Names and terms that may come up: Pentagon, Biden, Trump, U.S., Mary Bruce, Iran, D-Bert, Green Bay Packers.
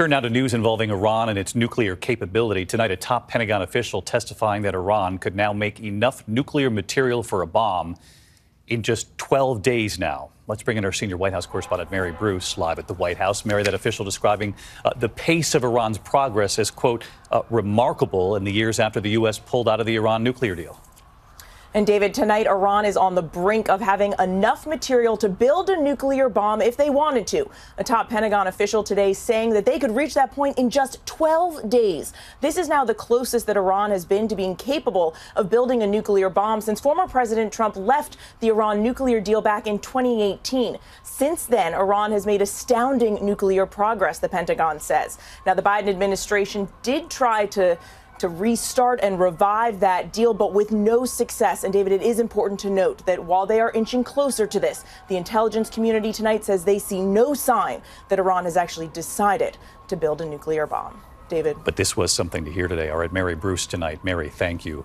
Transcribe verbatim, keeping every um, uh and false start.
turn now to news involving Iran and its nuclear capability. Tonight, a top Pentagon official testifying that Iran could now make enough nuclear material for a bomb in just twelve days now. Let's bring in our senior White House correspondent, Mary Bruce, live at the White House. Mary, that official describing uh, the pace of Iran's progress as, quote, uh, remarkable in the years after the U S pulled out of the Iran nuclear deal. And David, tonight Iran is on the brink of having enough material to build a nuclear bomb if they wanted to. A top Pentagon official today saying that they could reach that point in just twelve days. This is now the closest that Iran has been to being capable of building a nuclear bomb since former President Trump left the Iran nuclear deal back in twenty eighteen. Since then, Iran has made astounding nuclear progress, the Pentagon says. Now, the Biden administration did try to to restart and revive that deal, but with no success. And David, it is important to note that while they are inching closer to this, the intelligence community tonight says they see no sign that Iran has actually decided to build a nuclear bomb. David. But this was something to hear today. All right, Mary Bruce tonight. Mary, thank you.